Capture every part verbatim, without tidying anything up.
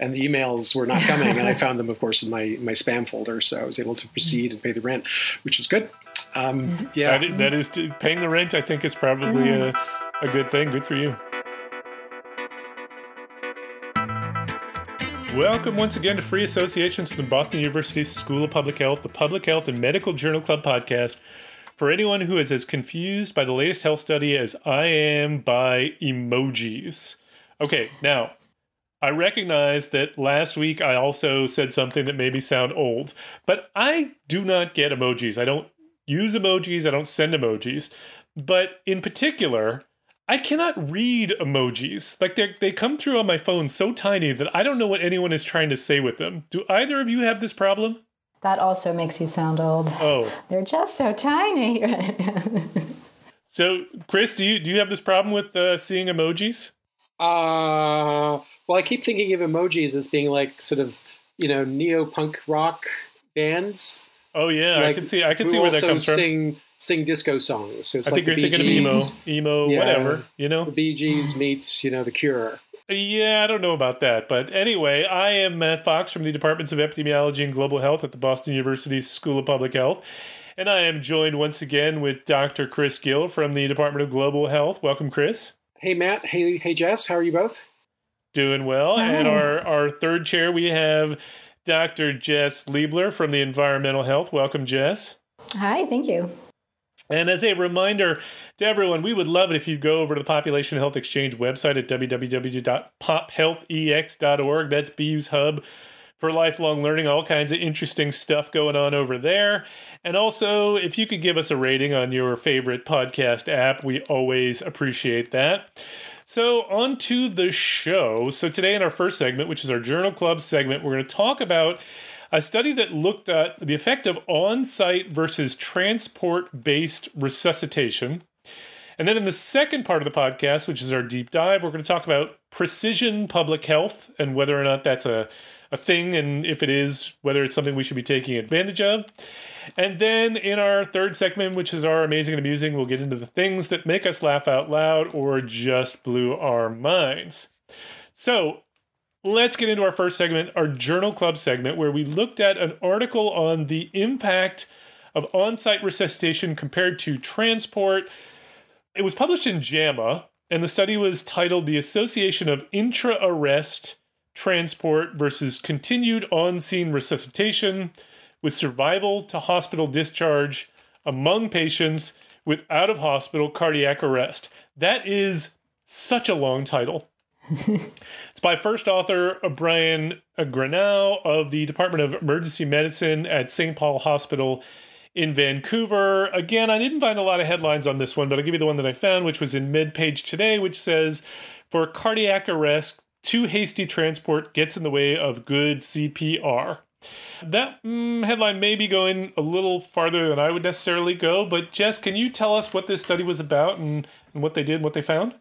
and the emails were not coming. And I found them, of course, in my, my spam folder. So I was able to proceed and pay the rent, which was good. Um, yeah, that is, that is to, paying the rent, I think, is probably mm-hmm. a, a good thing. Good for you. Welcome once again to Free Associations from the Boston University School of Public Health, the Public Health and Medical Journal Club podcast. For anyone who is as confused by the latest health study as I am by emojis. Okay, now, I recognize that last week I also said something that made me sound old, but I do not get emojis. I don't use emojis. I don't send emojis. But in particular, I cannot read emojis. Like, they they come through on my phone so tiny that I don't know what anyone is trying to say with them. Do either of you have this problem? That also makes you sound old. Oh. They're just so tiny. So, Chris, do you do you have this problem with uh, seeing emojis? Uh, well, I keep thinking of emojis as being like sort of, you know, neo-punk rock bands. Oh, yeah. Like, I can see, I can see where that comes sing, from. Sing disco songs. So it's I like think you're Bee thinking Gees. Of emo, emo, yeah, whatever, you know? The Bee Gees meets, you know, The Cure. Yeah, I don't know about that. But anyway, I am Matt Fox from the Departments of Epidemiology and Global Health at the Boston University School of Public Health. And I am joined once again with Doctor Chris Gill from the Department of Global Health. Welcome, Chris. Hey, Matt. Hey, hey, Jess. How are you both? Doing well. Hi. And our, our third chair, we have Doctor Jess Liebler from the Environmental Health. Welcome, Jess. Hi, thank you. And as a reminder to everyone, we would love it if you'd go over to the Population Health Exchange website at w w w dot pop health e x dot org. That's B U's hub for lifelong learning, all kinds of interesting stuff going on over there. And also, if you could give us a rating on your favorite podcast app, we always appreciate that. So on to the show. So today in our first segment, which is our Journal Club segment, we're going to talk about a study that looked at the effect of on-site versus transport-based resuscitation. And then in the second part of the podcast, which is our deep dive, we're going to talk about precision public health and whether or not that's a, a thing, and if it is, whether it's something we should be taking advantage of. And then in our third segment, which is our amazing and amusing, we'll get into the things that make us laugh out loud or just blew our minds. So let's get into our first segment, our Journal Club segment, where we looked at an article on the impact of on-site resuscitation compared to transport. It was published in JAMA, and the study was titled The Association of Intra-Arrest Transport versus Continued On-Scene Resuscitation with Survival to Hospital Discharge Among Patients with Out-of-Hospital Cardiac Arrest. That is such a long title. It's by first author O'Brien Agrawal of the Department of Emergency Medicine at Saint Paul Hospital in Vancouver. Again, I didn't find a lot of headlines on this one, but I'll give you the one that I found, which was in MedPage Today, which says, for cardiac arrest, too hasty transport gets in the way of good C P R. That mm, headline may be going a little farther than I would necessarily go, but Jess, can you tell us what this study was about and, and what they did, what they found?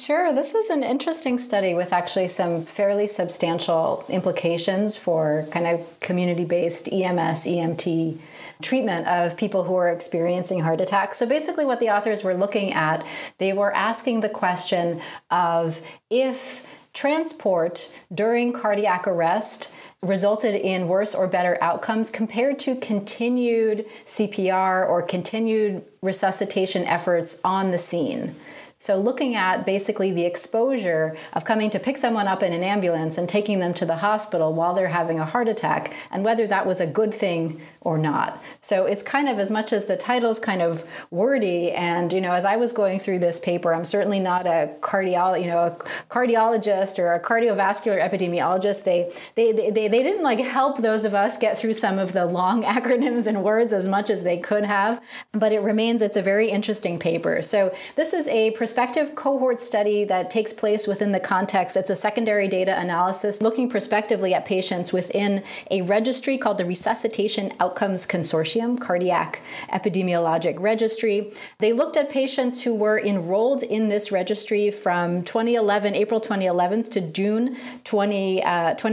Sure. This was an interesting study with actually some fairly substantial implications for kind of community-based E M S, E M T treatment of people who are experiencing heart attacks. So basically what the authors were looking at, they were asking the question of if transport during cardiac arrest resulted in worse or better outcomes compared to continued C P R or continued resuscitation efforts on the scene. So looking at basically the exposure of coming to pick someone up in an ambulance and taking them to the hospital while they're having a heart attack and whether that was a good thing or not. So it's kind of, as much as the title's kind of wordy, and, you know, as I was going through this paper, I'm certainly not a cardiolo- you know, a cardiologist or a cardiovascular epidemiologist. They, they, they, they, they didn't like help those of us get through some of the long acronyms and words as much as they could have, but it remains, it's a very interesting paper. So this is a perspective Prospective cohort study that takes place within the context. It's a secondary data analysis looking prospectively at patients within a registry called the Resuscitation Outcomes Consortium, Cardiac Epidemiologic Registry. They looked at patients who were enrolled in this registry from twenty eleven, April twenty eleven to June twenty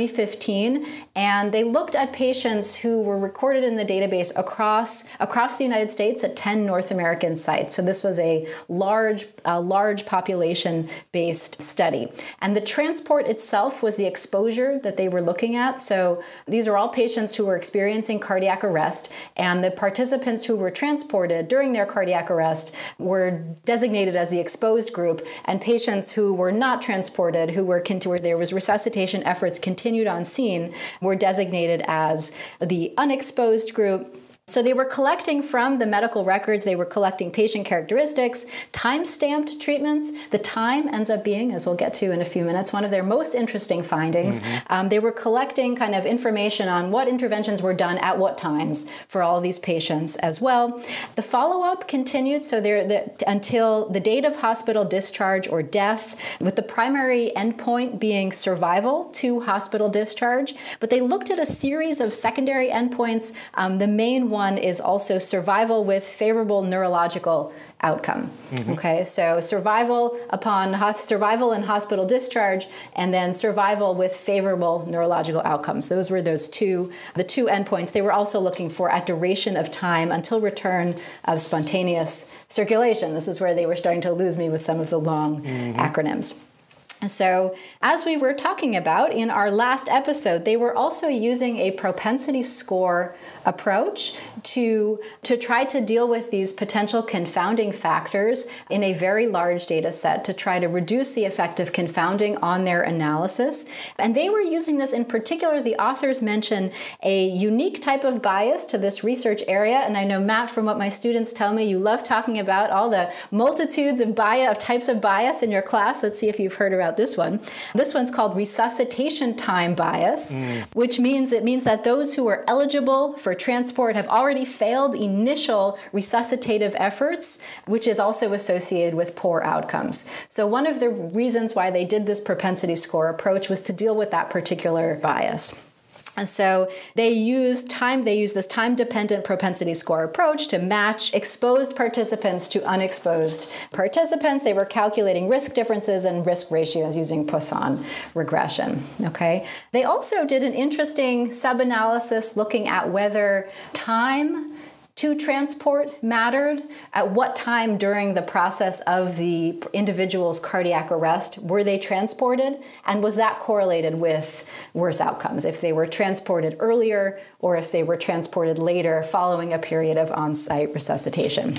fifteen. And they looked at patients who were recorded in the database across, across the United States at ten North American sites. So this was a large uh, large population-based study. And the transport itself was the exposure that they were looking at. So these are all patients who were experiencing cardiac arrest, and the participants who were transported during their cardiac arrest were designated as the exposed group, and patients who were not transported, who were where there was resuscitation efforts continued on scene, were designated as the unexposed group. So they were collecting from the medical records, they were collecting patient characteristics, time-stamped treatments. The time ends up being, as we'll get to in a few minutes, one of their most interesting findings. Mm-hmm. Um, they were collecting kind of information on what interventions were done at what times for all these patients as well. The follow-up continued so there the, until the date of hospital discharge or death, with the primary endpoint being survival to hospital discharge. But they looked at a series of secondary endpoints. Um, the main one One is also survival with favorable neurological outcome. Mm-hmm. Okay, so survival upon survival and hospital discharge, and then survival with favorable neurological outcomes. Those were those two, the two endpoints they were also looking for at duration of time until return of spontaneous circulation. This is where they were starting to lose me with some of the long mm-hmm. acronyms. So as we were talking about in our last episode, they were also using a propensity score approach to, to try to deal with these potential confounding factors in a very large data set to try to reduce the effect of confounding on their analysis. And they were using this in particular, the authors mention a unique type of bias to this research area. And I know, Matt, from what my students tell me, you love talking about all the multitudes of, bias, of types of bias in your class. Let's see if you've heard about this one. This one's called resuscitation time bias, mm. which means it means that those who are eligible for transport have already failed initial resuscitative efforts, which is also associated with poor outcomes. So one of the reasons why they did this propensity score approach was to deal with that particular bias. And so they use time, they use this time-dependent propensity score approach to match exposed participants to unexposed participants. They were calculating risk differences and risk ratios using Poisson regression. Okay. They also did an interesting sub-analysis looking at whether time to transport mattered, at what time during the process of the individual's cardiac arrest were they transported, and was that correlated with worse outcomes, if they were transported earlier or if they were transported later following a period of on-site resuscitation.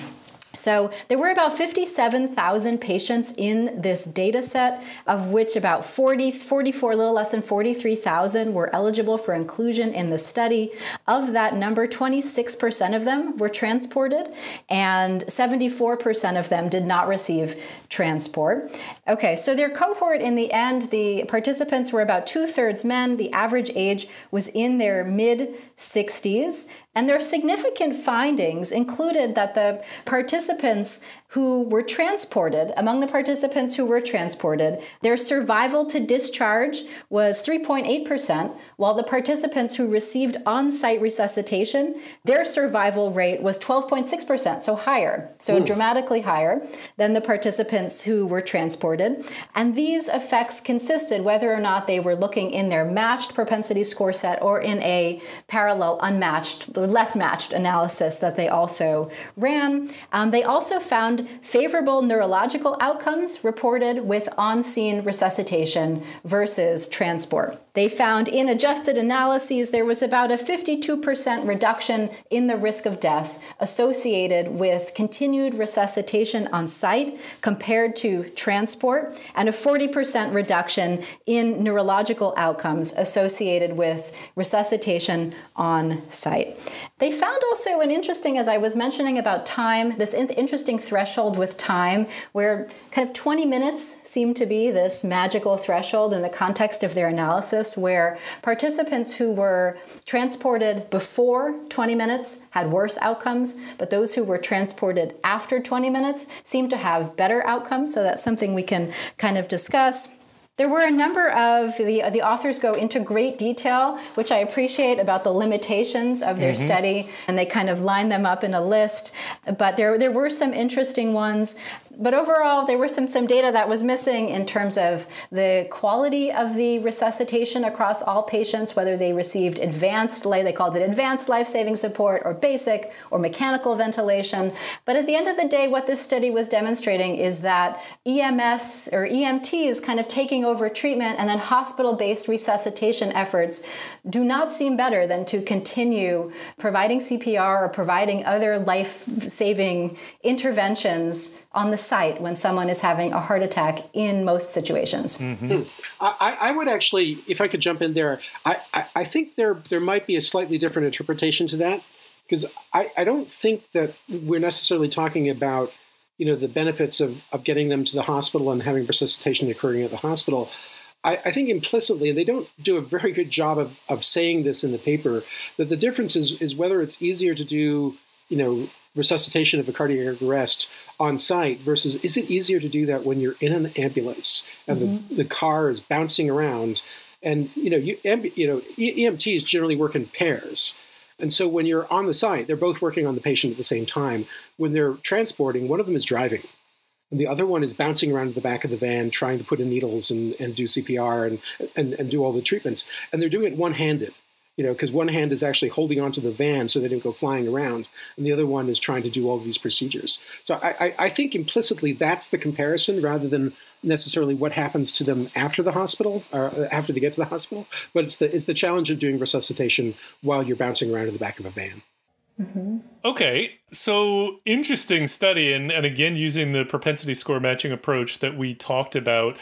So there were about fifty-seven thousand patients in this data set, of which about forty, forty-four, a little less than forty-three thousand were eligible for inclusion in the study. Of that number, twenty-six percent of them were transported and seventy-four percent of them did not receive transport. Okay, so their cohort in the end, the participants were about two-thirds men. The average age was in their mid sixties. And their significant findings included that the participants who were transported, among the participants who were transported, their survival to discharge was three point eight percent, while the participants who received on-site resuscitation, their survival rate was twelve point six percent, so higher, so mm. dramatically higher than the participants who were transported. And these effects consisted whether or not they were looking in their matched propensity score set or in a parallel unmatched, less matched analysis that they also ran. Um, they also found favorable neurological outcomes reported with on-scene resuscitation versus transport. They found in adjusted analyses, there was about a fifty-two percent reduction in the risk of death associated with continued resuscitation on site compared to transport, and a forty percent reduction in neurological outcomes associated with resuscitation on site. They found also an interesting, as I was mentioning about time, this in- interesting threat threshold with time, where kind of twenty minutes seemed to be this magical threshold in the context of their analysis, where participants who were transported before twenty minutes had worse outcomes, but those who were transported after twenty minutes seemed to have better outcomes. So that's something we can kind of discuss. There were a number of, the, the authors go into great detail, which I appreciate, about the limitations of their mm-hmm. study, and they kind of line them up in a list. But there, there were some interesting ones. But overall, there were some, some data that was missing in terms of the quality of the resuscitation across all patients, whether they received advanced, they called it advanced life-saving support or basic or mechanical ventilation. But at the end of the day, what this study was demonstrating is that E M S or E M Ts kind of taking over treatment and then hospital-based resuscitation efforts do not seem better than to continue providing C P R or providing other life-saving interventions on the site when someone is having a heart attack in most situations. Mm-hmm. I, I would actually, if I could jump in there, I, I, I think there, there might be a slightly different interpretation to that, because I, I don't think that we're necessarily talking about, you know, the benefits of, of getting them to the hospital and having resuscitation occurring at the hospital. I, I think implicitly, and they don't do a very good job of, of saying this in the paper, that the difference is, is whether it's easier to do, you know, resuscitation of a cardiac arrest on site versus is it easier to do that when you're in an ambulance and mm-hmm. the, the car is bouncing around, and you know you you know E M Ts generally work in pairs, and so when you're on the site they're both working on the patient at the same time. When they're transporting, one of them is driving and the other one is bouncing around at the back of the van trying to put in needles and, and do C P R and, and and do all the treatments, and they're doing it one-handed. You know, because one hand is actually holding onto the van so they don't go flying around, and the other one is trying to do all these procedures. So I, I, I think implicitly that's the comparison, rather than necessarily what happens to them after the hospital or after they get to the hospital. But it's the it's the challenge of doing resuscitation while you're bouncing around in the back of a van. Mm-hmm. Okay, so interesting study, and and again using the propensity score matching approach that we talked about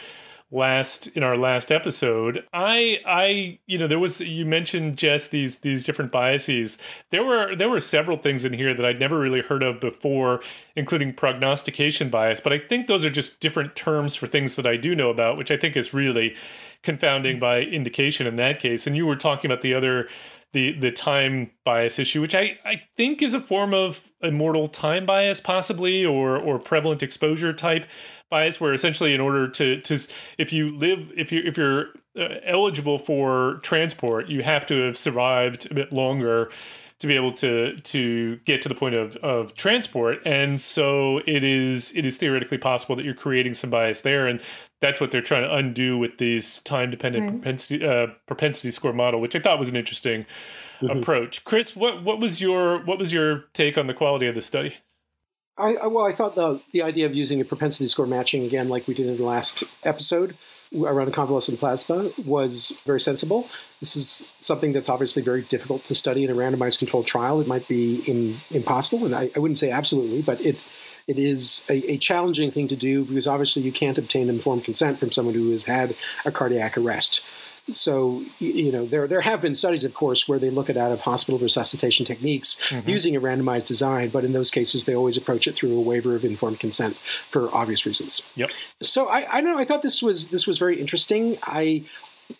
last in our last episode. I I you know there was you mentioned Jess these these different biases. There were there were several things in here that I'd never really heard of before, including prognostication bias, but I think those are just different terms for things that I do know about, which I think is really confounding by indication in that case. And you were talking about the other the the time bias issue, which I I think is a form of immortal time bias possibly, or or prevalent exposure type bias, where essentially in order to to if you live if you if you're eligible for transport, you have to have survived a bit longer to be able to to get to the point of of transport, and so it is it is theoretically possible that you're creating some bias there, and that's what they're trying to undo with these time dependent right. propensity uh, propensity score model, which I thought was an interesting mm-hmm. approach. Chris, what what was your what was your take on the quality of the study? I, I well, I thought the the idea of using a propensity score matching again, like we did in the last episode, around convalescent plasma was very sensible. This is something that's obviously very difficult to study in a randomized controlled trial. It might be in, impossible, and I, I wouldn't say absolutely, but it it is a, a challenging thing to do because obviously you can't obtain informed consent from someone who has had a cardiac arrest. So, you know, there there have been studies, of course, where they look at out-of-hospital resuscitation techniques mm-hmm. using a randomized design, but in those cases, they always approach it through a waiver of informed consent for obvious reasons. Yep. So I, I don't know. I thought this was this was very interesting. I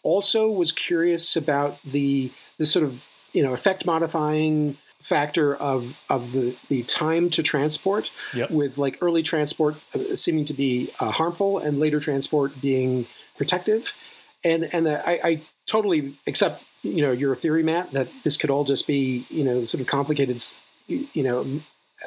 also was curious about the the sort of, you know, effect modifying factor of of the, the time to transport, yep. with like early transport seeming to be uh, harmful and later transport being protective. And and I, I totally accept, you know, your theory, Matt, that this could all just be, you know, sort of complicated, you know,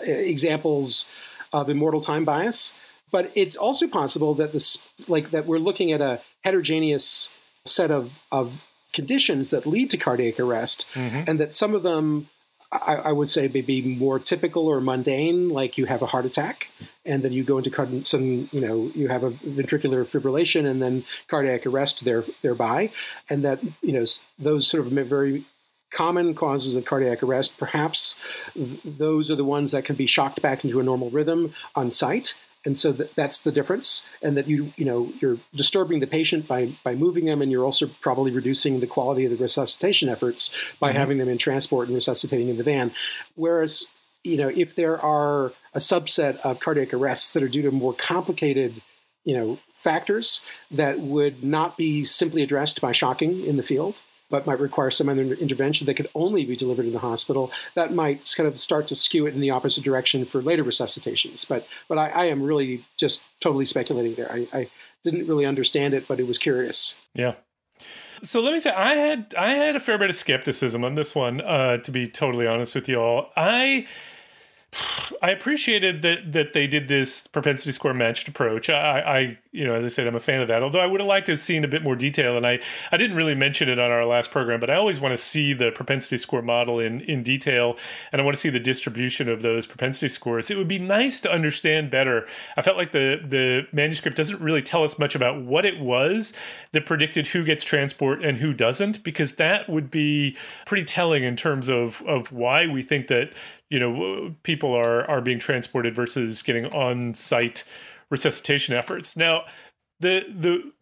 examples of immortal time bias. But it's also possible that this, like, that we're looking at a heterogeneous set of, of conditions that lead to cardiac arrest, mm-hmm. and that some of them, I, I would say, may be more typical or mundane, like you have a heart attack, and then you go into some, you know, you have a ventricular fibrillation and then cardiac arrest there, thereby. And that, you know, those sort of very common causes of cardiac arrest, perhaps those are the ones that can be shocked back into a normal rhythm on site. And so th that's the difference, and that you you know you're disturbing the patient by by moving them, and you're also probably reducing the quality of the resuscitation efforts by mm-hmm. having them in transport and resuscitating in the van. Whereas, you know, if there are a subset of cardiac arrests that are due to more complicated, you know, factors that would not be simply addressed by shocking in the field, but might require some other intervention that could only be delivered in the hospital, that might kind of start to skew it in the opposite direction for later resuscitations. But but I, I am really just totally speculating there. I, I didn't really understand it, but it was curious. Yeah. So let me say, I had I had a fair bit of skepticism on this one, uh, to be totally honest with you all. I I appreciated that that they did this propensity score matched approach. I, I, you know, as I said, I'm a fan of that. Although I would have liked to have seen a bit more detail, and I, I didn't really mention it on our last program, but I always want to see the propensity score model in in detail, and I want to see the distribution of those propensity scores. It would be nice to understand better. I felt like the the manuscript doesn't really tell us much about what it was that predicted who gets transport and who doesn't, because that would be pretty telling in terms of of why we think that, you know, people are are being transported versus getting on-site resuscitation efforts. Now, the the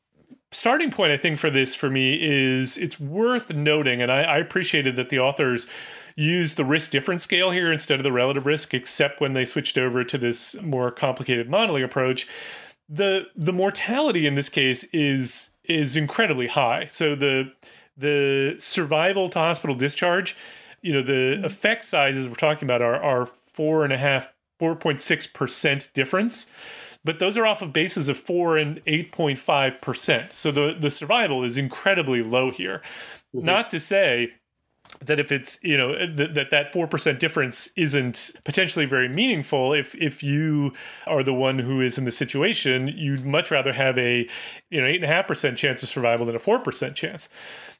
starting point, I think, for this for me is it's worth noting, and I, I appreciated that the authors use the risk difference scale here instead of the relative risk, except when they switched over to this more complicated modeling approach. The the mortality in this case is is incredibly high. So the the survival to hospital discharge, you know, the effect sizes we're talking about are, are four and a half, four point six percent difference, but those are off of bases of four and eight point five percent. So the, the survival is incredibly low here. Mm-hmm. Not to say that if it's, you know, th that that four percent difference isn't potentially very meaningful. If, if you are the one who is in the situation, you'd much rather have a, you know, eight and a half percent chance of survival than a four percent chance.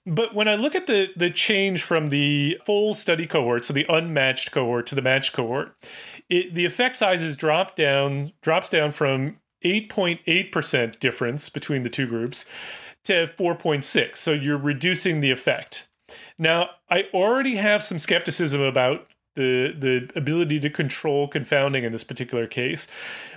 But when I look at the, the change from the full study cohort, so the unmatched cohort, to the matched cohort, it, the effect sizes drop down, drops down from eight point eight percent difference between the two groups to four point six. So you're reducing the effect. Now, I already have some skepticism about the the ability to control confounding in this particular case.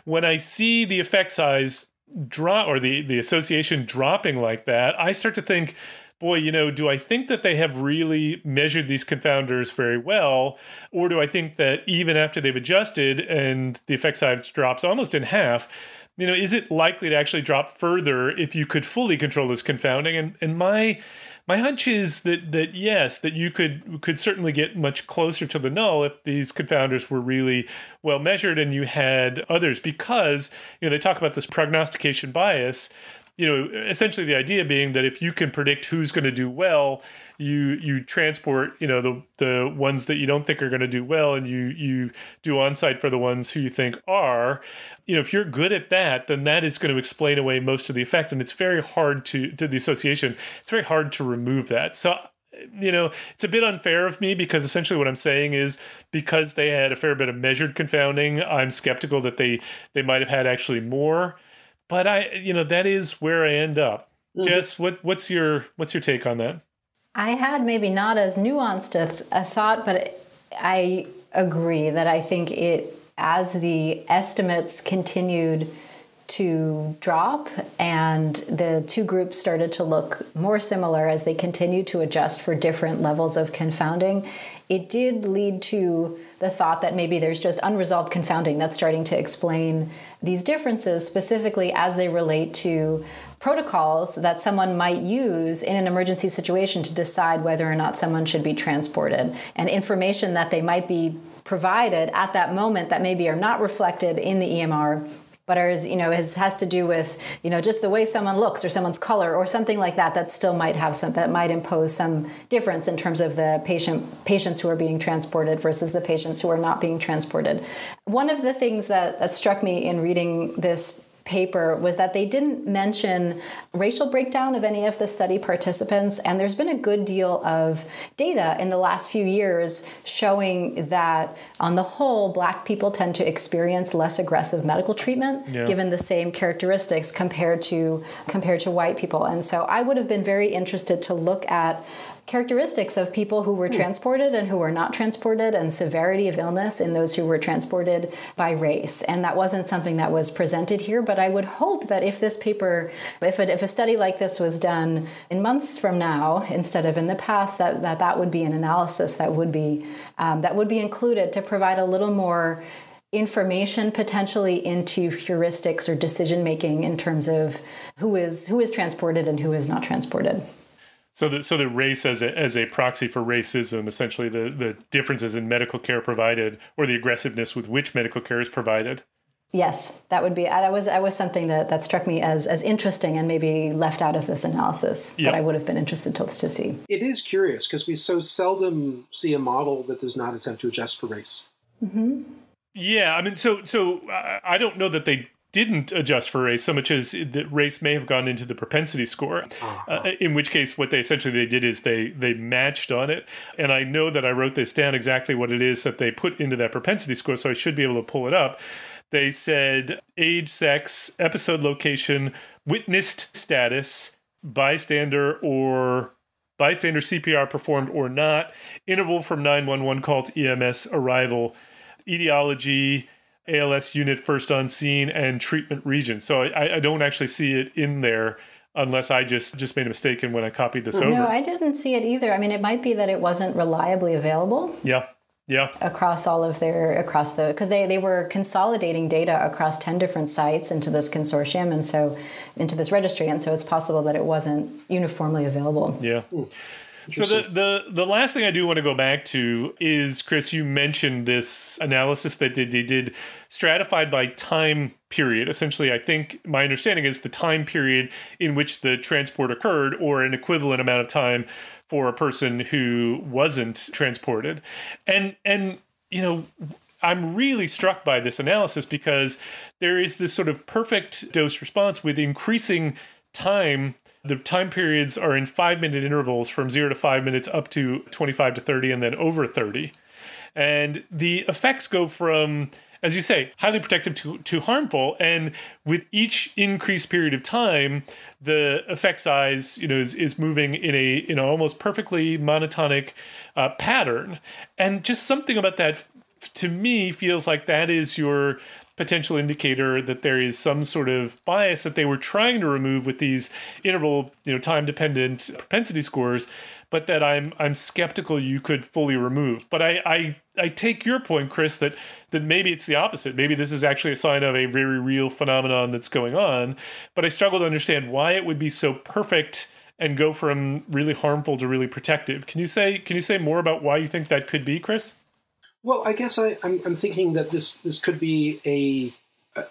When I see the effect size drop, or the, the association dropping like that, I start to think, boy, you know, do I think that they have really measured these confounders very well? Or do I think that even after they've adjusted and the effect size drops almost in half, you know, is it likely to actually drop further if you could fully control this confounding? And, and my... My hunch is that that yes, that you could could certainly get much closer to the null if these confounders were really well measured and you had others, because, you know, they talk about this prognostication bias. You know, essentially the idea being that if you can predict who's going to do well, you you transport, you know, the the ones that you don't think are going to do well, and you you do on-site for the ones who you think are. You know, if you're good at that, then that is going to explain away most of the effect, and it's very hard to to the association. It's very hard to remove that. So, you know, it's a bit unfair of me, because essentially what I'm saying is, because they had a fair bit of measured confounding, I'm skeptical that they they might have had actually more. But I, you know, that is where I end up. Mm-hmm. Jess, what what's your what's your take on that? I had maybe not as nuanced a, th a thought, but I agree that I think it, as the estimates continued to drop and the two groups started to look more similar as they continued to adjust for different levels of confounding, it did lead to the thought that maybe there's just unresolved confounding that's starting to explain these differences, specifically as they relate to protocols that someone might use in an emergency situation to decide whether or not someone should be transported, and information that they might be provided at that moment that maybe are not reflected in the E M R, but are, you know, has, has to do with, you know, just the way someone looks or someone's color or something like that, that still might have some, that might impose some difference in terms of the patient patients who are being transported versus the patients who are not being transported. One of the things that, that struck me in reading this paper was that they didn't mention racial breakdown of any of the study participants. And there's been a good deal of data in the last few years showing that on the whole, Black people tend to experience less aggressive medical treatment, yeah, given the same characteristics compared to, compared to white people. And so I would have been very interested to look at characteristics of people who were transported and who were not transported, and severity of illness in those who were transported by race. And that wasn't something that was presented here, but I would hope that if this paper, if a, if a study like this was done in months from now instead of in the past, that that, that would be an analysis that would be, um, that would be included to provide a little more information potentially into heuristics or decision-making in terms of who is, who is transported and who is not transported. So the, so the race as a, as a proxy for racism, essentially the, the differences in medical care provided, or the aggressiveness with which medical care is provided. Yes, that would be, that was, that was something that, that struck me as, as interesting and maybe left out of this analysis, yep, that I would have been interested to, to see. It is curious because we so seldom see a model that does not attempt to adjust for race. Mm-hmm. Yeah, I mean, so so I don't know that they didn't adjust for race so much as that race may have gone into the propensity score, uh, in which case what they essentially they did is they they matched on it. And I know that I wrote this down exactly what it is that they put into that propensity score, so I should be able to pull it up. They said age, sex, episode location, witnessed status, bystander or bystander C P R performed or not, interval from nine one one call to E M S arrival, etiology, A L S unit first on scene, and treatment region. So I, I don't actually see it in there unless I just, just made a mistake and when I copied this no, over. No, I didn't see it either. I mean, it might be that it wasn't reliably available. Yeah, yeah. Across all of their, across the, because they, they were consolidating data across ten different sites into this consortium and so into this registry. And so it's possible that it wasn't uniformly available. Yeah. Mm. So the, the the last thing I do want to go back to is, Chris, you mentioned this analysis that they did stratified by time period. Essentially, I think my understanding is the time period in which the transport occurred or an equivalent amount of time for a person who wasn't transported. And, and you know, I'm really struck by this analysis because there is this sort of perfect dose response with increasing time. The time periods are in five-minute intervals from zero to five minutes up to twenty-five to thirty and then over thirty. And the effects go from, as you say, highly protective to, to harmful. And with each increased period of time, the effect size, you know, is, is moving in a in an almost perfectly monotonic uh, pattern. And just something about that, to me, feels like that is your potential indicator that there is some sort of bias that they were trying to remove with these interval, you know, time-dependent propensity scores, but that I'm I'm skeptical you could fully remove. But I, I I take your point, Chris, that that maybe it's the opposite. Maybe this is actually a sign of a very real phenomenon that's going on. But I struggle to understand why it would be so perfect and go from really harmful to really protective. Can you say can you say more about why you think that could be, Chris? Well, I guess I, I'm, I'm thinking that this this could be a,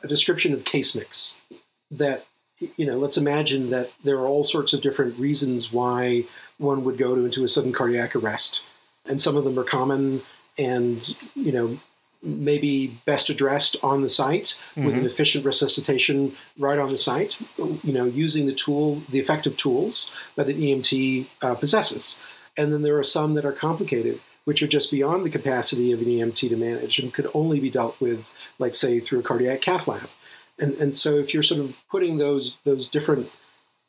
a description of case mix. That, you know, let's imagine that there are all sorts of different reasons why one would go to, into a sudden cardiac arrest. And some of them are common and, you know, maybe best addressed on the site mm-hmm. with an efficient resuscitation right on the site, you know, using the tool, the effective tools that an E M T uh, possesses. And then there are some that are complicated, which are just beyond the capacity of an E M T to manage and could only be dealt with, like, say, through a cardiac cath lab. And and so if you're sort of putting those those different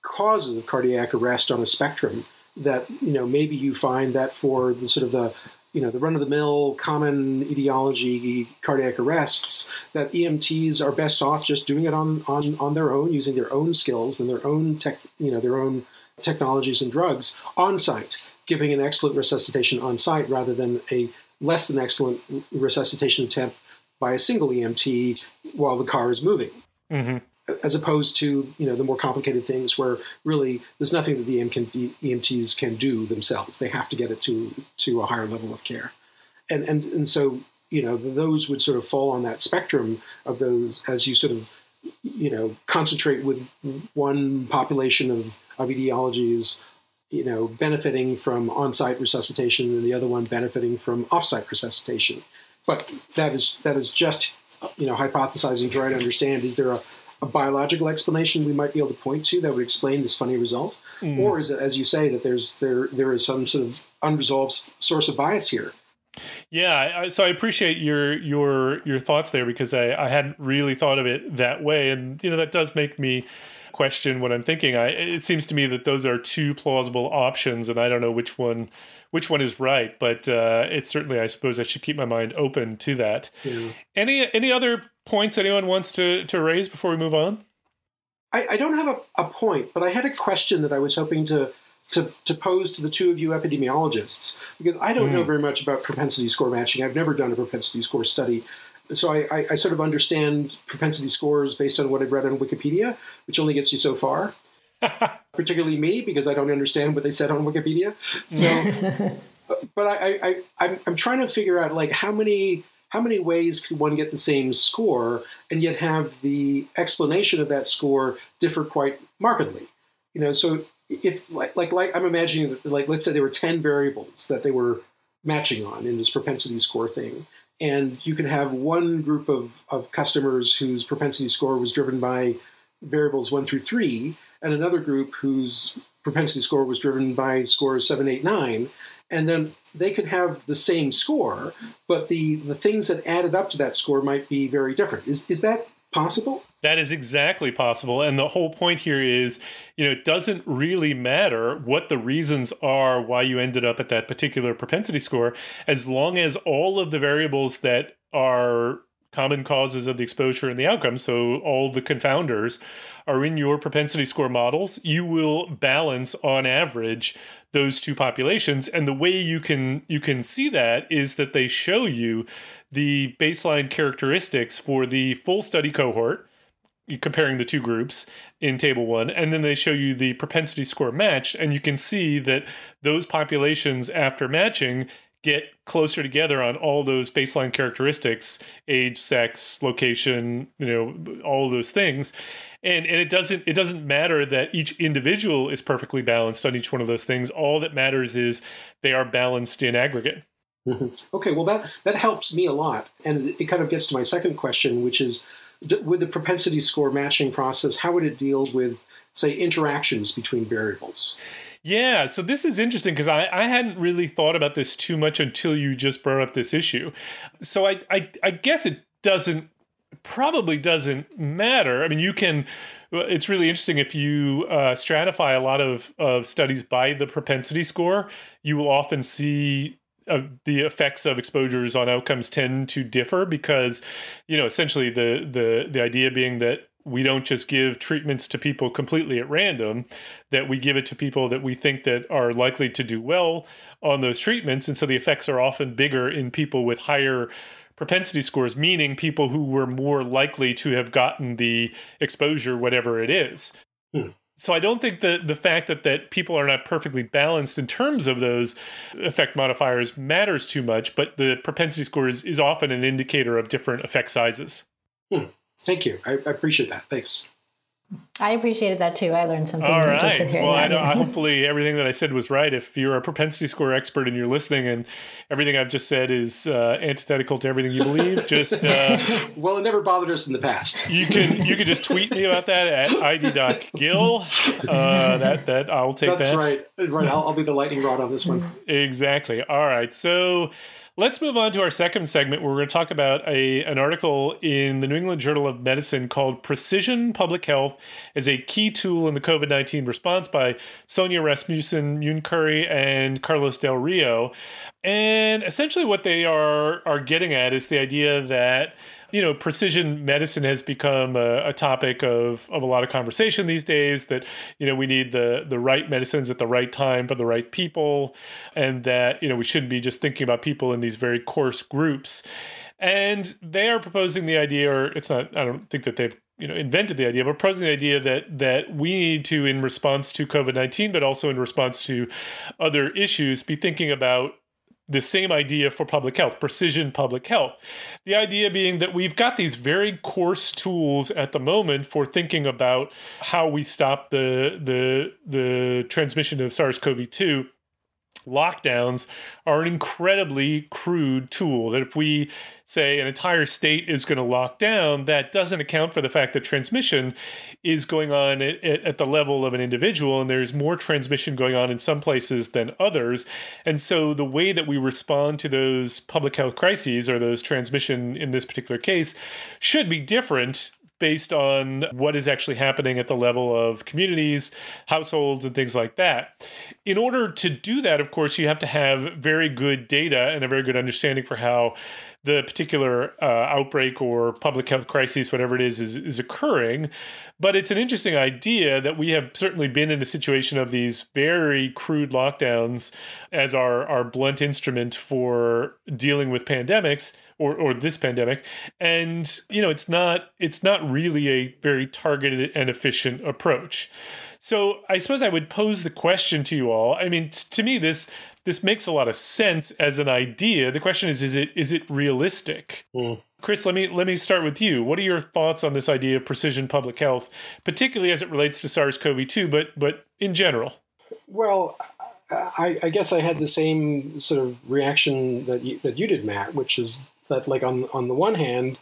causes of cardiac arrest on a spectrum, that, you know, maybe you find that for the sort of the, you know, the run-of-the-mill common etiology cardiac arrests, that E M Ts are best off just doing it on on, on their own, using their own skills and their own tech, you know, their own technologies and drugs on site, giving an excellent resuscitation on site rather than a less than excellent resuscitation attempt by a single E M T while the car is moving, mm-hmm. as opposed to, you know, the more complicated things where really there's nothing that the E M T, E M Ts can do themselves. They have to get it to to a higher level of care, and and and so, you know, those would sort of fall on that spectrum of those as you sort of, you know, concentrate with one population of of etiologies, you know, benefiting from on-site resuscitation and the other one benefiting from off-site resuscitation. But that is, that is just, you know, hypothesizing, trying to understand, is there a, a biological explanation we might be able to point to that would explain this funny result? Mm. Or is it, as you say, that there's there there is some sort of unresolved source of bias here? Yeah, so I appreciate your your your thoughts there, because I, I hadn't really thought of it that way. And, you know, that does make me question what I'm thinking. I, it seems to me that those are two plausible options, and I don't know which one which one is right, but uh, it's certainly, I suppose I should keep my mind open to that. Yeah. Any any other points anyone wants to, to raise before we move on? I, I don't have a, a point, but I had a question that I was hoping to to, to pose to the two of you epidemiologists, because I don't mm. know very much about propensity score matching. I've never done a propensity score study. So I, I sort of understand propensity scores based on what I've read on Wikipedia, which only gets you so far, particularly me, because I don't understand what they said on Wikipedia. So, but I, I, I'm, I'm trying to figure out, like, how many, how many ways could one get the same score and yet have the explanation of that score differ quite markedly? You know, so if like, like, like I'm imagining that, like, let's say there were ten variables that they were matching on in this propensity score thing. And you can have one group of, of customers whose propensity score was driven by variables one through three, and another group whose propensity score was driven by scores seven, eight, nine. And then they could have the same score, but the, the things that added up to that score might be very different. Is, is that possible? That is exactly possible. And the whole point here is, you know, it doesn't really matter what the reasons are why you ended up at that particular propensity score, as long as all of the variables that are common causes of the exposure and the outcome, so all the confounders, are in your propensity score models, you will balance on average those two populations. And the way you can you can see that is that they show you the baseline characteristics for the full study cohort, comparing the two groups in table one, and then they show you the propensity score matched, and you can see that those populations after matching get closer together on all those baseline characteristics, age, sex, location, you know, all those things. And, and it doesn't it doesn't matter that each individual is perfectly balanced on each one of those things. All that matters is they are balanced in aggregate. Mm-hmm. Okay, well, that, that helps me a lot. And it kind of gets to my second question, which is, with the propensity score matching process, how would it deal with, say, interactions between variables? Yeah, so this is interesting because I, I hadn't really thought about this too much until you just brought up this issue. So I, I, I guess it doesn't, probably doesn't matter. I mean, you can, it's really interesting if you uh, stratify a lot of, of studies by the propensity score, you will often see Uh, the effects of exposures on outcomes tend to differ because, you know, essentially the the the idea being that we don't just give treatments to people completely at random, that we give it to people that we think that are likely to do well on those treatments. And so the effects are often bigger in people with higher propensity scores, meaning people who were more likely to have gotten the exposure, whatever it is. Hmm. So I don't think that the fact that, that people are not perfectly balanced in terms of those effect modifiers matters too much, but the propensity score is, is often an indicator of different effect sizes. Hmm. Thank you. I, I appreciate that. Thanks. I appreciated that too. I learned something. All right. Well, I know, hopefully everything that I said was right. If you're a propensity score expert and you're listening and everything I've just said is uh, antithetical to everything you believe, just... Uh, well, it never bothered us in the past. You can you can just tweet me about that at I D doc gill. Uh, that, that, I'll take That's that. That's right. Right. I'll, I'll be the lightning rod on this one. Exactly. All right. So... let's move on to our second segment where we're going to talk about a, an article in the New England Journal of Medicine called Precision Public Health as a Key Tool in the COVID nineteen Response by Sonia Rasmussen, Yoon Curry, and Carlos Del Rio. And essentially what they are, are getting at is the idea that, you know, precision medicine has become a, a topic of, of a lot of conversation these days, that, you know, we need the, the right medicines at the right time for the right people, and that, you know, we shouldn't be just thinking about people in these very coarse groups. And they are proposing the idea, or it's not, I don't think that they've, you know, invented the idea, but proposing the idea that, that we need to, in response to COVID nineteen, but also in response to other issues, be thinking about the same idea for public health, precision public health. The idea being that we've got these very coarse tools at the moment for thinking about how we stop the, the, the transmission of SARS CoV two. Lockdowns are an incredibly crude tool, that if we say an entire state is going to lock down, that doesn't account for the fact that transmission is going on at, at the level of an individual, and there's more transmission going on in some places than others. And so the way that we respond to those public health crises, or those transmission in this particular case, should be different based on what is actually happening at the level of communities, households, and things like that. In order to do that, of course, you have to have very good data and a very good understanding for how the particular uh, outbreak or public health crisis, whatever it is, is, is occurring. But it's an interesting idea that we have certainly been in a situation of these very crude lockdowns as our, our blunt instrument for dealing with pandemics, or, or this pandemic. And, you know, it's not, it's not really a very targeted and efficient approach. So I suppose I would pose the question to you all. I mean, to me, this this makes a lot of sense as an idea. The question is, is it is it realistic? Mm. Chris, let me let me start with you. What are your thoughts on this idea of precision public health, particularly as it relates to SARS CoV two, but but in general? Well, I, I guess I had the same sort of reaction that you, that you did, Matt, which is that, like, on, on the one hand,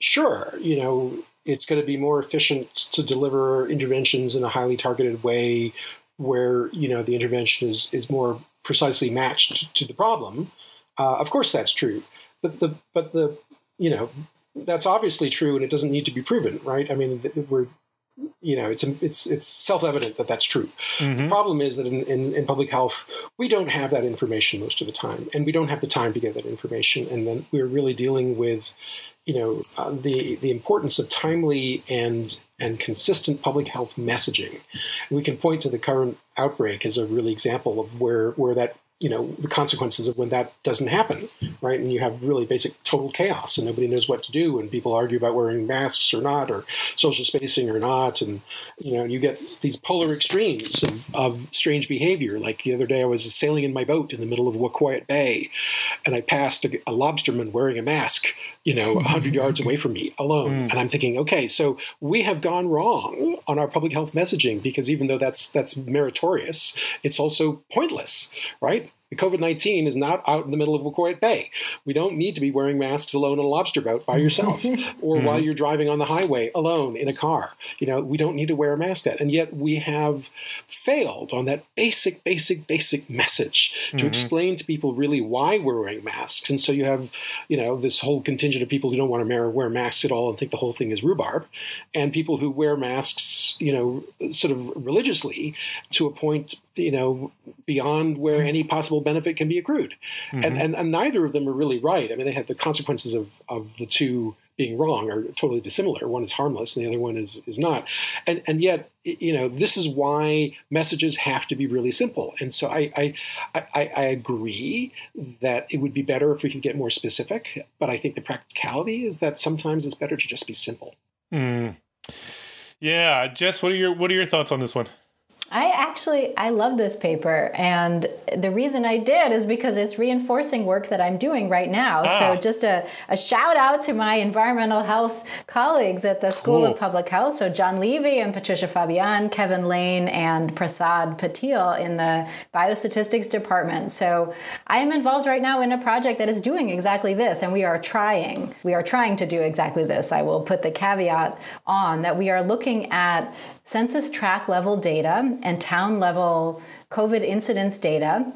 sure, you know, it's going to be more efficient to deliver interventions in a highly targeted way where, you know, the intervention is, is more precisely matched to the problem. Uh, of course, that's true. But the, but the, you know, that's obviously true, and it doesn't need to be proven, right? I mean, we're, you know, it's it's it's self-evident that that's true. Mm-hmm. The problem is that in, in, in public health, we don't have that information most of the time, and we don't have the time to get that information. And then we're really dealing with, you know, uh, the the importance of timely and and consistent public health messaging. And we can point to the current outbreak as a really example of where where that, you know, the consequences of when that doesn't happen, right? And you have really basic total chaos, and nobody knows what to do, and people argue about wearing masks or not, or social spacing or not, and, you know, you get these polar extremes of, of strange behavior. Like the other day I was sailing in my boat in the middle of Waquoit Bay, and I passed a, a lobsterman wearing a mask, you know, one hundred yards away from me alone. Mm. And I'm thinking, okay, so we have gone wrong on our public health messaging, because even though that's, that's meritorious, it's also pointless, right? The COVID nineteen is not out in the middle of Waquoit Bay. We don't need to be wearing masks alone on a lobster boat by yourself, or mm-hmm. while you're driving on the highway alone in a car. You know, we don't need to wear a mask at. And yet we have failed on that basic, basic, basic message to mm-hmm. explain to people really why we're wearing masks. And so you have, you know, this whole contingent of people who don't want to wear masks at all and think the whole thing is rhubarb, and people who wear masks, you know, sort of religiously to a point, you know, beyond where any possible benefit can be accrued. Mm-hmm. and, and and neither of them are really right. I mean, they have the consequences of, of the two being wrong are totally dissimilar. One is harmless and the other one is, is not. And and yet, you know, this is why messages have to be really simple. And so I, I, I, I agree that it would be better if we could get more specific, but I think the practicality is that sometimes it's better to just be simple. Mm. Yeah. Jess, what are your, what are your thoughts on this one? I actually, I love this paper, and the reason I did is because it's reinforcing work that I'm doing right now. Ah. So just a, a shout out to my environmental health colleagues at the School cool. of Public Health. So John Levy and Patricia Fabian, Kevin Lane, and Prasad Patil in the biostatistics department. So I am involved right now in a project that is doing exactly this, and we are trying, we are trying to do exactly this. I will put the caveat on that we are looking at census tract level data and town level COVID incidence data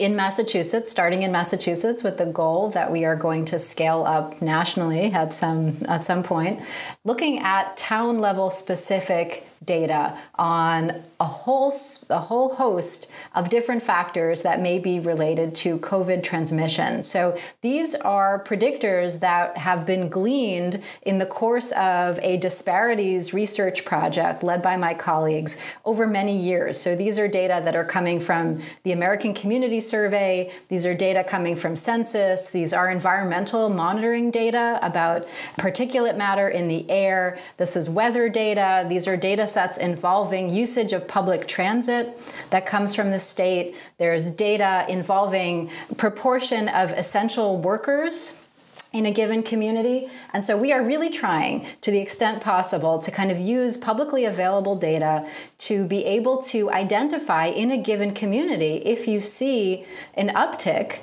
in Massachusetts, starting in Massachusetts, with the goal that we are going to scale up nationally at some at some point, looking at town level specific data on a whole a whole host of different factors that may be related to COVID transmission. So these are predictors that have been gleaned in the course of a disparities research project led by my colleagues over many years. So these are data that are coming from the American Community Survey. These are data coming from census. These are environmental monitoring data about particulate matter in the air. This is weather data. These are data sets involving usage of public transit that comes from the state. There's data involving proportion of essential workers in a given community. And so we are really trying, to the extent possible, to kind of use publicly available data to be able to identify in a given community, if you see an uptick,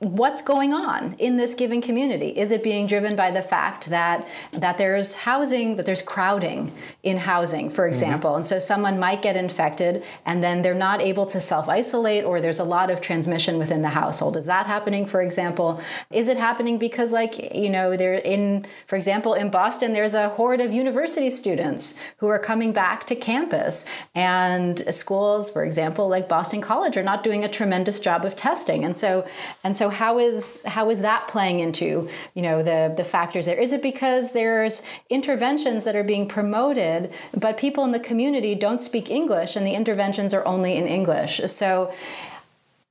what's going on in this given community? Is it being driven by the fact that that there's housing, that there's crowding in housing, for example? Mm-hmm. And so someone might get infected and then they're not able to self-isolate, or there's a lot of transmission within the household. Is that happening, for example? Is it happening because, like, you know, they're in, for example, in Boston, there's a horde of university students who are coming back to campus, and schools, for example, like Boston College, are not doing a tremendous job of testing. And so, and so So how is how is that playing into, you know, the, the factors there? Is it because there's interventions that are being promoted, but people in the community don't speak English and the interventions are only in English? So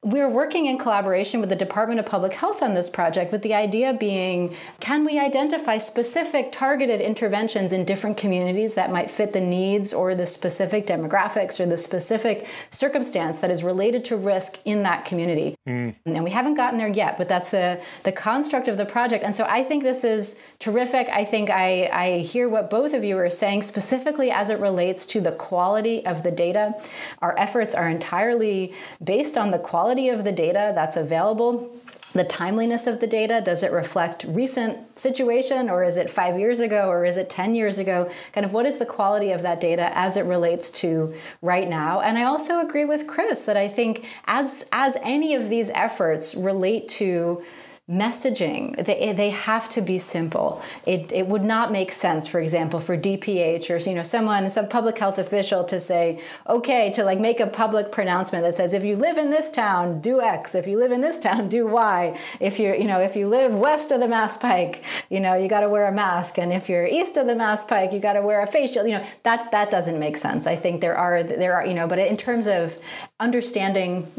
we're working in collaboration with the Department of Public Health on this project, with the idea being, can we identify specific targeted interventions in different communities that might fit the needs or the specific demographics or the specific circumstance that is related to risk in that community? Mm. And we haven't gotten there yet, but that's the, the construct of the project. And so I think this is terrific. I think I, I hear what both of you are saying, specifically as it relates to the quality of the data. Our efforts are entirely based on the quality of the data that's available. the timeliness of the data? Does it reflect recent situation, or is it five years ago, or is it ten years ago? Kind of what is the quality of that data as it relates to right now? And I also agree with Chris that I think as, as any of these efforts relate to messaging, they, they have to be simple. It, it would not make sense, for example, for D P H or, you know, someone, some public health official to say, okay, to like make a public pronouncement that says, if you live in this town, do X. If you live in this town, do Y. If you're, you know, if you live west of the Mass Pike, you know, you got to wear a mask. And if you're east of the Mass Pike, you got to wear a face shield. You know, that, that doesn't make sense. I think there are, there are, you know, but in terms of understanding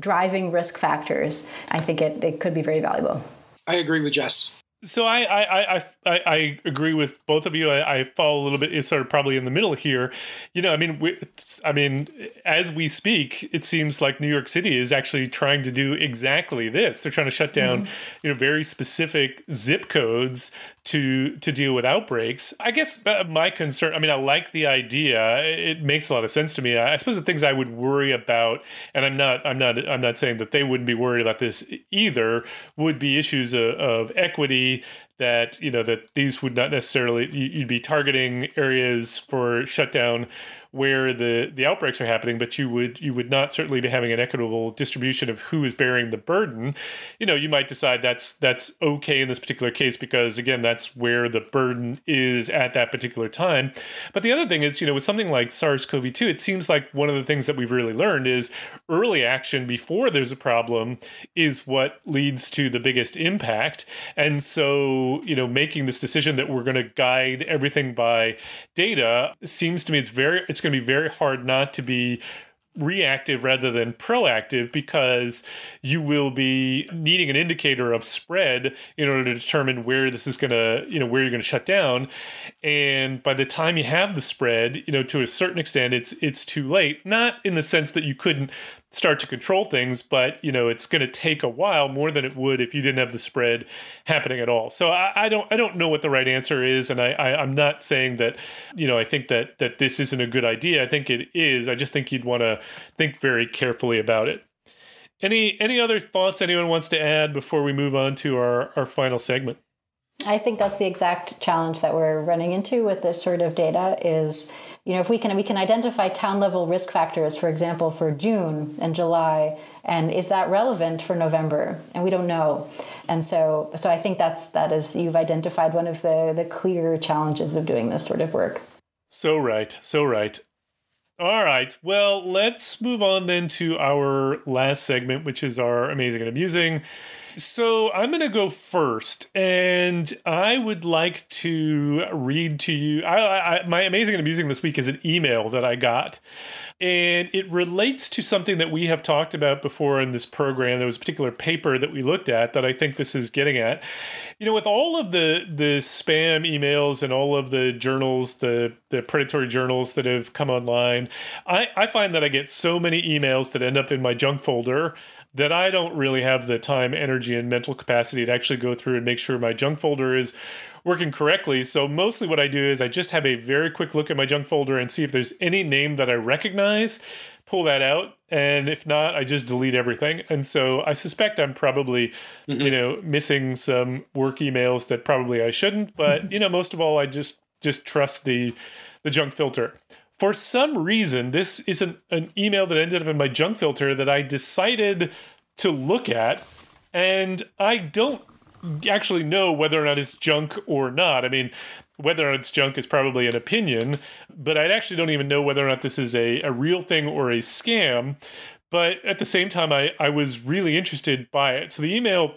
driving risk factors, I think it, it could be very valuable. I agree with Jess. So I I, I, I, I agree with both of you. I, I fall a little bit sort of probably in the middle here. You know, I mean, we, I mean, as we speak, it seems like New York City is actually trying to do exactly this. They're trying to shut down, mm-hmm. you know, very specific zip codes to to deal with outbreaks. I guess my concern, I mean, I like the idea. It makes a lot of sense to me. I suppose the things I would worry about, and I'm not, I'm not, I'm not saying that they wouldn't be worried about this either, would be issues of, of equity. That, you know, that these would not necessarily, you'd be targeting areas for shutdown where the, the outbreaks are happening, but you would you would not certainly be having an equitable distribution of who is bearing the burden. You know, you might decide that's that's okay in this particular case because, again, that's where the burden is at that particular time. But the other thing is, you know, with something like SARS CoV two, it seems like one of the things that we've really learned is early action before there's a problem is what leads to the biggest impact. And so, you know, making this decision that we're going to guide everything by data seems to me it's very it's It's going to be very hard not to be reactive rather than proactive, because you will be needing an indicator of spread in order to determine where this is going to, you know, where you're going to shut down. And by the time you have the spread, you know, to a certain extent, it's it's too late. Not in the sense that you couldn't start to control things, but, you know, it's going to take a while, more than it would if you didn't have the spread happening at all. So I, I don't I don't know what the right answer is. And I, I, I'm not saying that, you know, I think that that this isn't a good idea. I think it is. I just think you'd want to think very carefully about it. Any any other thoughts anyone wants to add before we move on to our, our final segment? I think that's the exact challenge that we're running into with this sort of data is, you know, if we can we can identify town level risk factors, for example, for June and July, and is that relevant for November? And we don't know. And so so I think that's that is you've identified one of the, the clear challenges of doing this sort of work. So right. So right. All right. Well, let's move on then to our last segment, which is our amazing and amusing. So I'm going to go first, and I would like to read to you. I, I, my amazing and amusing this week is an email that I got, and it relates to something that we have talked about before in this program. There was a particular paper that we looked at that I think this is getting at. You know, with all of the the spam emails and all of the journals, the the predatory journals that have come online, I, I find that I get so many emails that end up in my junk folder that I don't really have the time, energy, and mental capacity to actually go through and make sure my junk folder is working correctly. So mostly what I do is I just have a very quick look at my junk folder and see if there's any name that I recognize, pull that out. And if not, I just delete everything. And so I suspect I'm probably, mm-hmm. you know, missing some work emails that probably I shouldn't. But, you know, most of all, I just just trust the the junk filter. For some reason, this is an, an email that ended up in my junk filter that I decided to look at, and I don't actually know whether or not it's junk or not. I mean, whether or not it's junk is probably an opinion, but I actually don't even know whether or not this is a, a real thing or a scam. But at the same time, I, I was really interested by it. So the email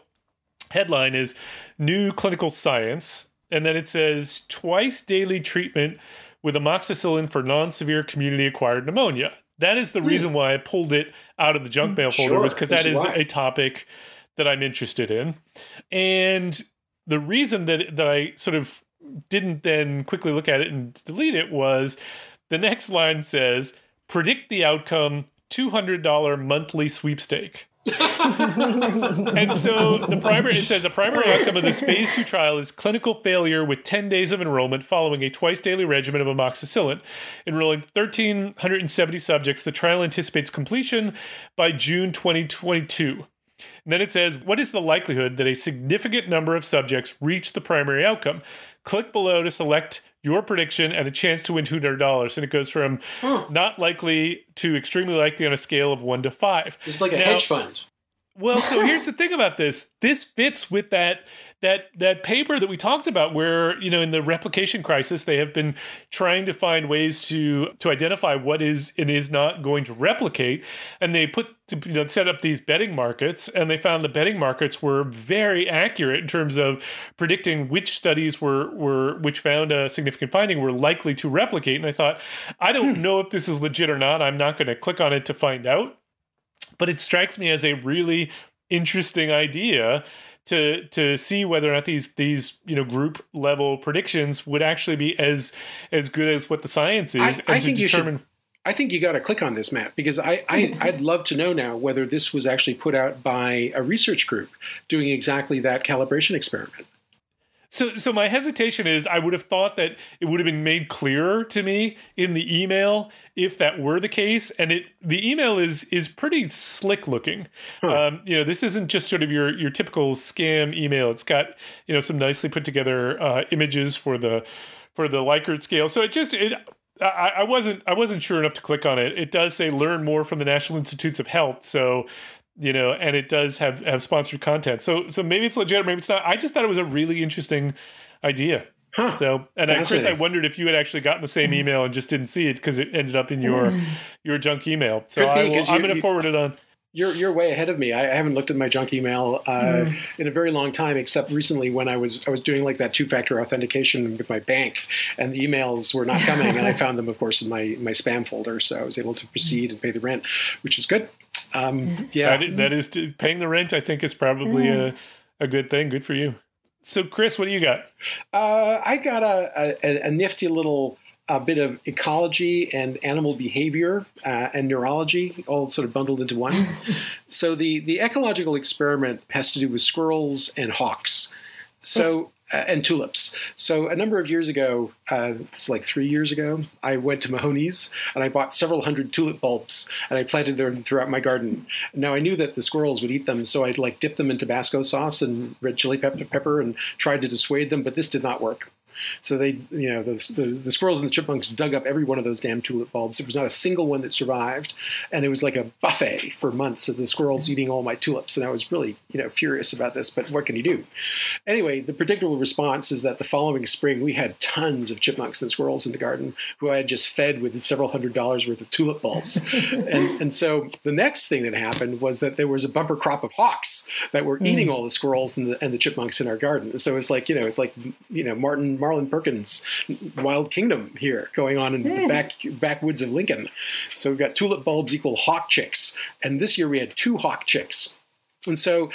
headline is New Clinical Science, and then it says twice daily treatment with amoxicillin for non-severe community-acquired pneumonia. That is the reason why I pulled it out of the junk mail folder, sure, was because that is why. A topic that I'm interested in. And the reason that, that I sort of didn't then quickly look at it and delete it was the next line says, predict the outcome, two hundred dollar monthly sweepstake. And so the primary it says a primary outcome of this phase two trial is clinical failure with ten days of enrollment following a twice daily regimen of amoxicillin. Enrolling one thousand three hundred seventy subjects, the trial anticipates completion by June twenty twenty-two. And then it says, what is the likelihood that a significant number of subjects reach the primary outcome? Click below to select your prediction and a chance to win two hundred dollars. And it goes from hmm. not likely to extremely likely on a scale of one to five. It's like a now, hedge fund. Well, so here's the thing about this. This fits with that that that paper that we talked about where, you know, in the replication crisis, they have been trying to find ways to to identify what is and is not going to replicate. And they put, you know, set up these betting markets, and they found the betting markets were very accurate in terms of predicting which studies were, were which found a significant finding were likely to replicate. And I thought, I don't hmm. know if this is legit or not. I'm not going to click on it to find out. But it strikes me as a really interesting idea to to see whether or not these these you know group level predictions would actually be as as good as what the science is. I, and I to think determine you should, I think you got to click on this, Matt, because I, I I'd love to know now whether this was actually put out by a research group doing exactly that calibration experiment. So, so my hesitation is I would have thought that it would have been made clearer to me in the email if that were the case. And it the email is is pretty slick looking. Huh. Um, you know, this isn't just sort of your your typical scam email. It's got, you know, some nicely put together uh, images for the for the Likert scale. So it just it. I, I wasn't I wasn't sure enough to click on it. It does say learn more from the National Institutes of Health. So. You know, and it does have, have sponsored content. So so maybe it's legit, maybe it's not. I just thought it was a really interesting idea. Huh. So, and I, Chris, I wondered if you had actually gotten the same email and just didn't see it because it ended up in your your junk email. So I will, I'm going to forward it on. You're you're way ahead of me. I, I haven't looked at my junk email uh, mm. in a very long time, except recently when I was I was doing like that two-factor authentication with my bank, and the emails were not coming, and I found them, of course, in my my spam folder. So I was able to proceed and pay the rent, which is good. Um, yeah, that, that is to, paying the rent. I think is probably mm. a a good thing. Good for you. So, Chris, what do you got? Uh, I got a, a a nifty little. A bit of ecology and animal behavior uh, and neurology all sort of bundled into one. So the, the ecological experiment has to do with squirrels and hawks. So, uh, and tulips. So a number of years ago, uh, it's like three years ago, I went to Mahoney's and I bought several hundred tulip bulbs and I planted them throughout my garden. Now I knew that the squirrels would eat them, so I'd like dip them in Tabasco sauce and red chili pep pepper and tried to dissuade them, but this did not work. So they, you know, the, the, the squirrels and the chipmunks dug up every one of those damn tulip bulbs. There was not a single one that survived. And it was like a buffet for months of the squirrels eating all my tulips. And I was really, you know, furious about this, but what can you do? Anyway, the predictable response is that the following spring, we had tons of chipmunks and squirrels in the garden who I had just fed with several hundred dollars worth of tulip bulbs. and, and so the next thing that happened was that there was a bumper crop of hawks that were mm. eating all the squirrels and the, and the chipmunks in our garden. And so it's like, you know, it's like, you know, Martin... Marlon Perkins' Wild Kingdom here going on in the back, backwoods of Lincoln. So we've got tulip bulbs equal hawk chicks. And this year we had two hawk chicks. And so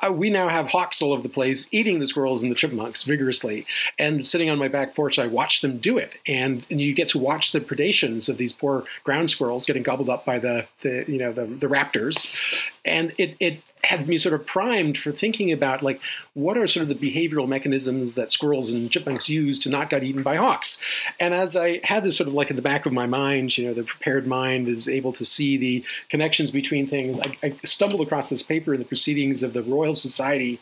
uh, we now have hawks all over the place eating the squirrels and the chipmunks vigorously. And sitting on my back porch, I watch them do it. And, and you get to watch the predations of these poor ground squirrels getting gobbled up by the, the you know, the, the raptors. And it, it had me sort of primed for thinking about, like, what are sort of the behavioral mechanisms that squirrels and chipmunks use to not get eaten by hawks? And as I had this sort of like in the back of my mind, you know, the prepared mind is able to see the connections between things. I, I stumbled across this paper in the Proceedings of the Royal Society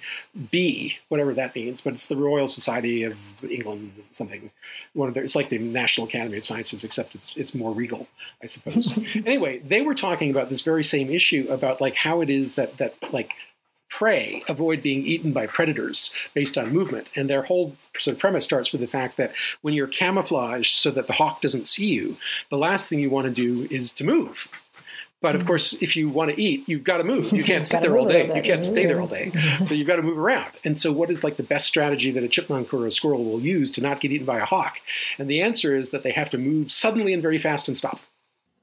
B, whatever that means, but it's the Royal Society of England, something. One of their, it's like the National Academy of Sciences, except it's, it's more regal, I suppose. Anyway, they were talking about this very same issue about, like, how it is that, that like prey avoid being eaten by predators based on movement. And their whole sort of premise starts with the fact that when you're camouflaged so that the hawk doesn't see you, the last thing you want to do is to move. But of course, if you want to eat, you've got to move. You can't sit there all day. You can't stay there all day. So you've got to move around. And so what is like the best strategy that a chipmunk or a squirrel will use to not get eaten by a hawk? And the answer is that they have to move suddenly and very fast and stop.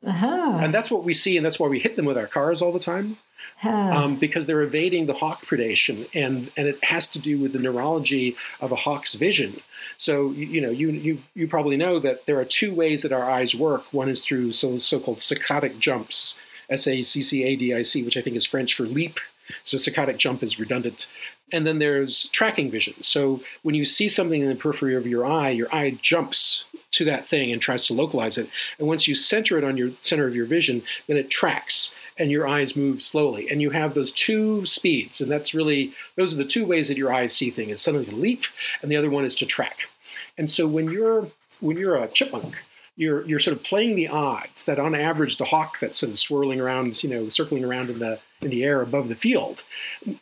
Uh-huh. And that's what we see, and that's why we hit them with our cars all the time. Um, because they're evading the hawk predation, and, and it has to do with the neurology of a hawk's vision. So, you, you know, you, you you probably know that there are two ways that our eyes work. One is through so, so-called saccadic jumps, S A C C A D I C, which I think is French for leap. So saccadic jump is redundant. And then there's tracking vision. So when you see something in the periphery of your eye, your eye jumps to that thing and tries to localize it. And once you center it on your center of your vision, then it tracks and your eyes move slowly. And you have those two speeds. And that's really, those are the two ways that your eyes see things, is something to leap and the other one is to track. And so when you're, when you're a chipmunk, you're, you're sort of playing the odds that on average, the hawk that's sort of swirling around, you know, circling around in the, in the air above the field,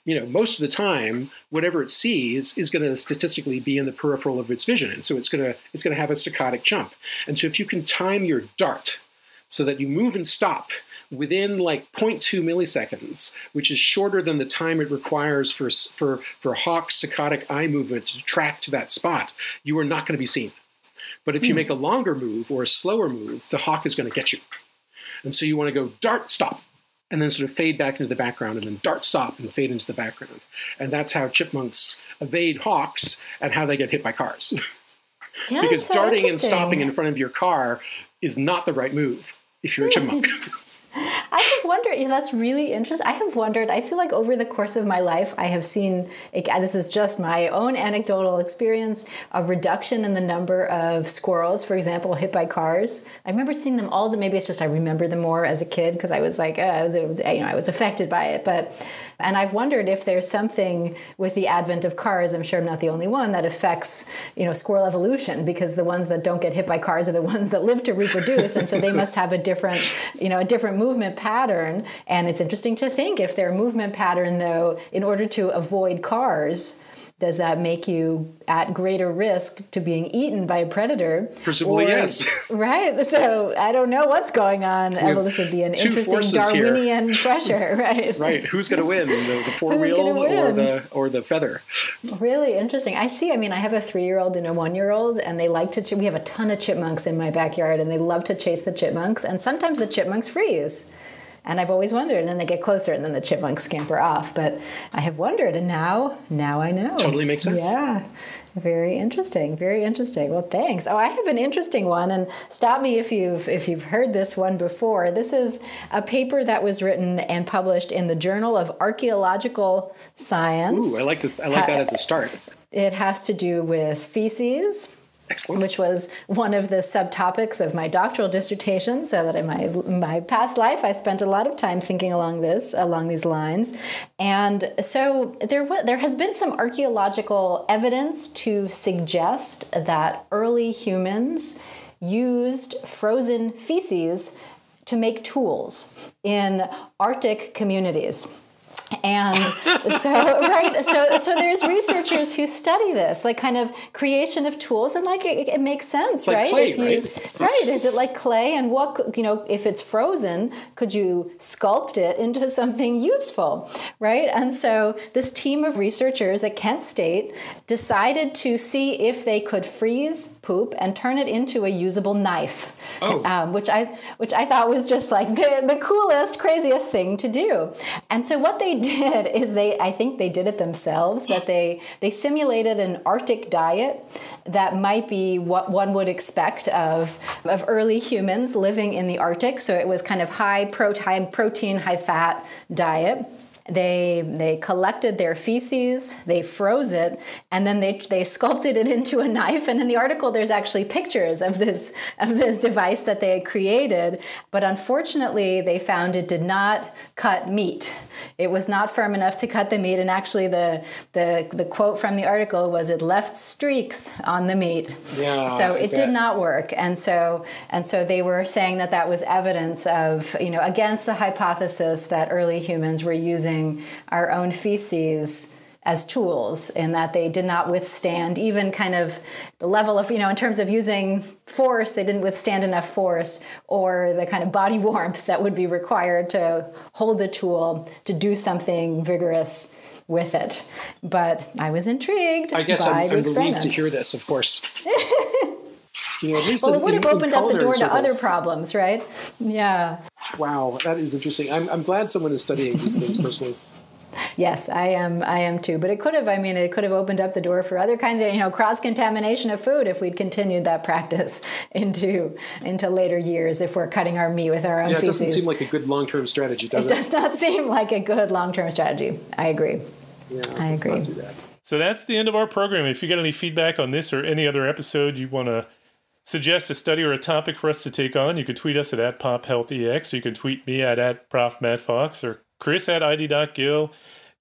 you know, most of the time, whatever it sees is going to statistically be in the peripheral of its vision. And so it's going to, it's going to have a saccadic jump. And so if you can time your dart so that you move and stop within like zero point two milliseconds, which is shorter than the time it requires for, for, for hawk's saccadic eye movement to track to that spot, you are not going to be seen. But if you make a longer move or a slower move, the hawk is going to get you. And so you want to go dart, stop, and then sort of fade back into the background, and then dart, stop, and fade into the background. And that's how chipmunks evade hawks and how they get hit by cars. Yeah, because so darting and stopping in front of your car is not the right move if you're a chipmunk. I have wondered, yeah, that's really interesting. I have wondered, I feel like over the course of my life, I have seen, this is just my own anecdotal experience, a reduction in the number of squirrels, for example, hit by cars. I remember seeing them all, maybe it's just I remember them more as a kid because I was like, uh, I was, you know, I was affected by it. But, and I've wondered if there's something with the advent of cars, I'm sure I'm not the only one, that affects, you know, squirrel evolution, because the ones that don't get hit by cars are the ones that live to reproduce. And so they must have a different, you know, a different movement pattern. And it's interesting to think if their movement pattern, though, in order to avoid cars, does that make you at greater risk to being eaten by a predator? Presumably, or, yes. Right. So I don't know what's going on. Well, this would be an interesting Darwinian here. Pressure, right? Right. Who's going to win? The, the four wheel or the or the feather? Really interesting. I see. I mean, I have a three-year-old and a one-year-old, and they like to. We have a ton of chipmunks in my backyard, and they love to chase the chipmunks. And sometimes the chipmunks freeze. And I've always wondered, and then they get closer, and then the chipmunks scamper off. But I have wondered, and now, now I know. Totally makes sense. Yeah. Very interesting. Very interesting. Well, thanks. Oh, I have an interesting one, and stop me if you've if you've heard this one before. This is a paper that was written and published in the Journal of Archaeological Science. Ooh, I like this. I like that as a start. It has to do with feces. Excellent. Which was one of the subtopics of my doctoral dissertation, so that in my my past life I spent a lot of time thinking along this along these lines, and so there there has been some archaeological evidence to suggest that early humans used frozen feces to make tools in Arctic communities. And so, right, so so there's researchers who study this, like kind of creation of tools, and like it, it makes sense, like right? Clay, if you, right? right? Is it like clay? And what, you know, if it's frozen, could you sculpt it into something useful, right? And so this team of researchers at Kent State decided to see if they could freeze poop and turn it into a usable knife, oh. um, which I which I thought was just like the, the coolest, craziest thing to do. And so what they did is they I think they did it themselves, that they they simulated an Arctic diet that might be what one would expect of of early humans living in the Arctic. So it was kind of high protein, high fat diet. They they collected their feces, they froze it, and then they they sculpted it into a knife. And in the article, there's actually pictures of this of this device that they had created. But unfortunately, they found it did not cut meat. It was not firm enough to cut the meat. And actually, the the the quote from the article was, "It left streaks on the meat." Yeah, so it did not work. And so and so they were saying that that was evidence of, you know, against the hypothesis that early humans were using our own feces as tools, and that they did not withstand even kind of the level of, you know, in terms of using force, they didn't withstand enough force or the kind of body warmth that would be required to hold a tool to do something vigorous with it. But I was intrigued. I guess by I'm, the I'm relieved to hear this, of course. You know, at least well, in, it would have opened up the door circles. To other problems, right? Yeah. Wow, that is interesting. I'm, I'm glad someone is studying these things personally. Yes, I am. I am too. But it could have, I mean, it could have opened up the door for other kinds of, you know, cross-contamination of food if we'd continued that practice into into later years, if we're cutting our meat with our own feces. Yeah, it doesn't seem like a good long-term strategy, does it? It does not seem like a good long-term strategy. I agree. Yeah, I agree. Let's not do that. So that's the end of our program. If you get any feedback on this or any other episode you want to suggest a study or a topic for us to take on, you could tweet us at, at PopHealthEx, or you can tweet me at, at ProfMattFox, or Chris at I D dot Gill.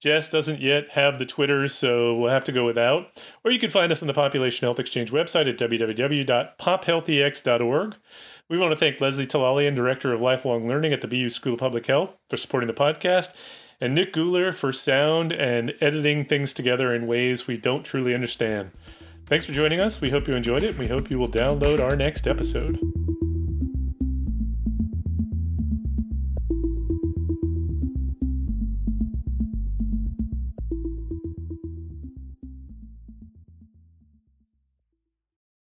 Jess doesn't yet have the Twitter, so we'll have to go without. Or you can find us on the Population Health Exchange website at w w w dot pop health e x dot org. We want to thank Leslie Talalian, Director of Lifelong Learning at the B U School of Public Health, for supporting the podcast, and Nick Guler for sound and editing things together in ways we don't truly understand. Thanks for joining us. We hope you enjoyed it, and we hope you will download our next episode.